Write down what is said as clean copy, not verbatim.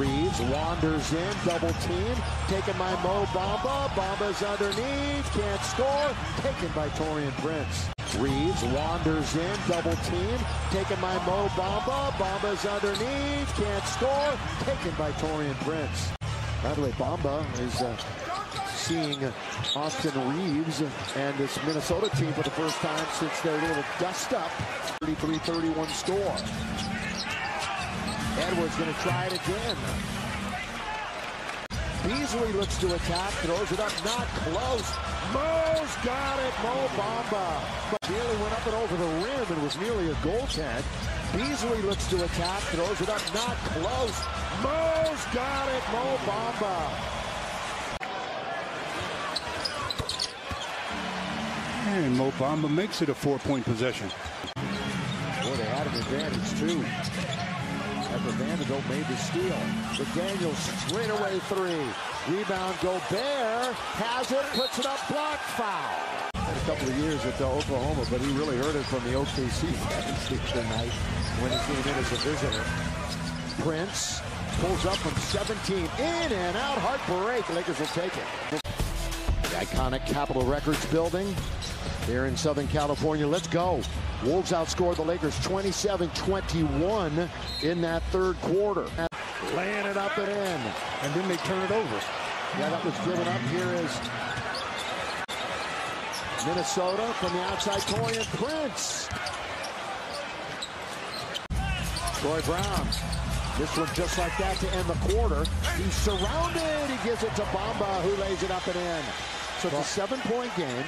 Reaves wanders in, double team, taken by Mo Bamba. Bamba's underneath, can't score, taken by Torian Prince. Reaves wanders in, double team, taken by Mo Bamba. Bamba's underneath, can't score, taken by Torian Prince. By the way, Bamba is seeing Austin Reaves and this Minnesota team for the first time since their little dust-up. 33-31 score. Edwards going to try it again. Beasley looks to attack, throws it up, not close. Mo's got it, Mo Bamba. But nearly went up and over the rim and was nearly a goal tag. Beasley looks to attack, throws it up, not close. Mo's got it, Mo Bamba. And Mo Bamba makes it a four-point possession. Boy, they had an advantage, too. Evander made the steal. McDaniel straightaway three. Rebound, Gobert has it, puts it up, block, foul. Had a couple of years at Oklahoma, but he really heard it from the OKC fans tonight when he came in as a visitor. Prince pulls up from 17, in and out, heartbreak. The Lakers will take it. The iconic Capitol Records building here in Southern California. Let's go. Wolves outscored the Lakers 27-21 in that third quarter. Laying it up and in, and then they turn it over. Yeah, that was driven up. Here is Minnesota from the outside. Torian Prince. Troy Brown. This one just like that to end the quarter. He's surrounded. He gives it to Bamba, who lays it up and in. So it's a 7-point game.